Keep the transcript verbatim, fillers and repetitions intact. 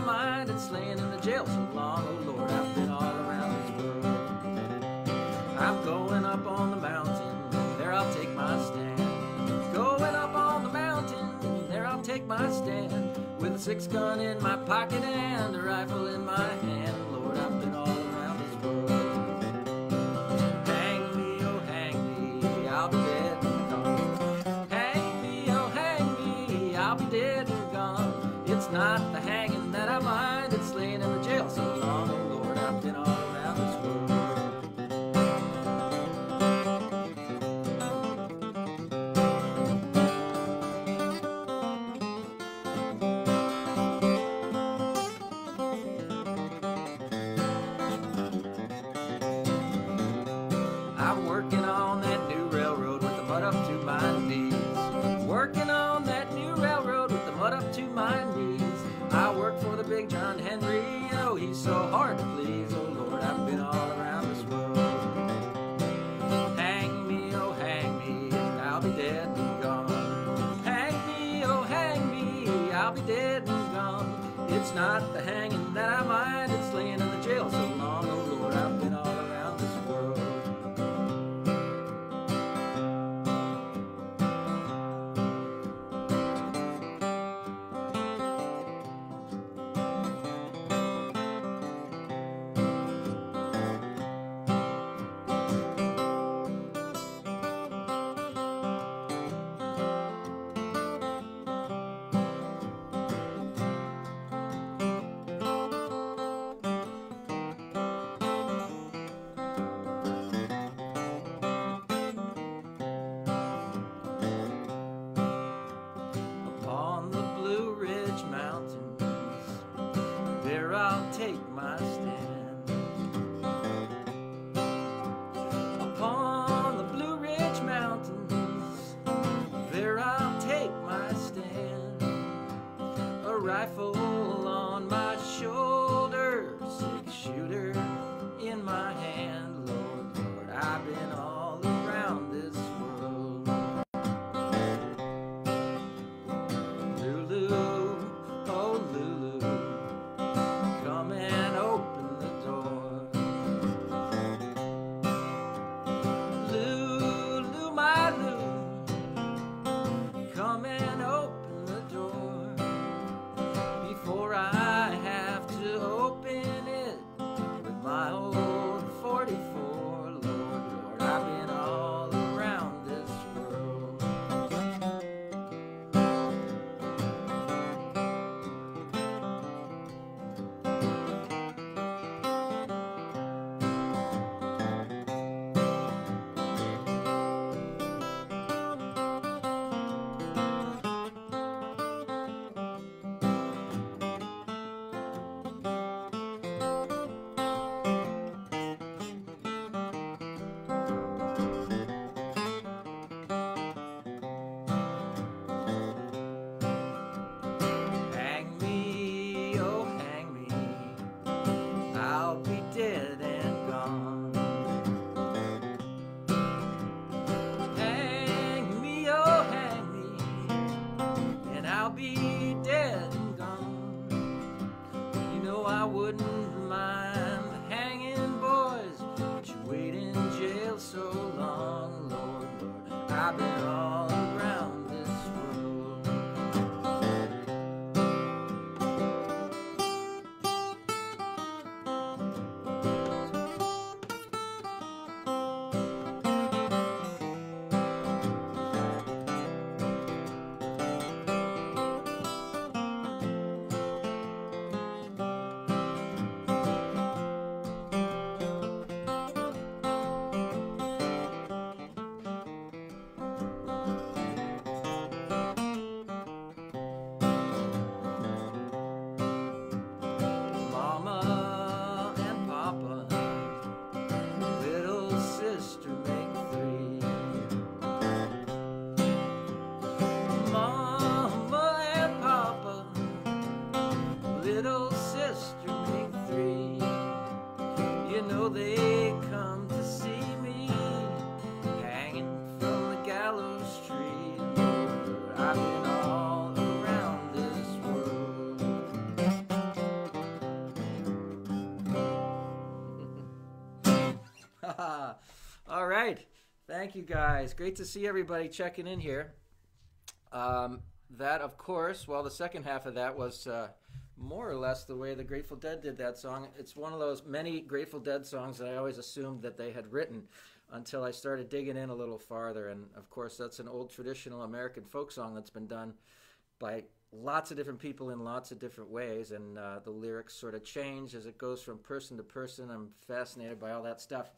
my mind, it's laying in the jail so long. Oh Lord, I've been all around this world. I'm going up on the mountain, there I'll take my stand. Going up on the mountain, there I'll take my stand. With a six gun in my pocket and a rifle in my hand. Lord, I've been all around this world. Hang me, oh hang me, I'll be dead and gone. Hang me, oh hang me, I'll be dead and gone. It's not the hanging that I mind, it's laying in the jail so long. Oh Lord, I've been all around this world. I'm working on that new railroad with the mud up to my knees. Working on that new railroad with the mud up to my knees. I work for the big John Henry, oh he's so hard to please. Oh Lord, I've been all around this world. Hang me, oh hang me, I'll be dead and gone. Hang me, oh hang me, I'll be dead and gone. It's not the hanging that I mind, it's laying in the jail so long. Oh Lord, I've been all around this world. Mountains, there I'll take my stand. Upon the Blue Ridge Mountains, there I'll take my stand. A rifle on my shoulder, six shooter in my hand. Lord, Lord, I've been all around this world. Lulu, Lulu, come and open the door. Lulu, my Lulu, come and open the door. Before I have to open it with my old forty-four, Lord, Lord, I've been all around this world. Dead and gone. Hang me, oh hang me, and I'll be dead and gone. You know I wouldn't mind hanging, boys, but you wait in jail so long. Lord, Lord, I've been all around. All right. Thank you, guys. Great to see everybody checking in here. Um, that, of course, well, the second half of that was uh, more or less the way the Grateful Dead did that song. It's one of those many Grateful Dead songs that I always assumed that they had written until I started digging in a little farther. And, of course, that's an old traditional American folk song that's been done by lots of different people in lots of different ways, and uh, the lyrics sort of change as it goes from person to person. I'm fascinated by all that stuff.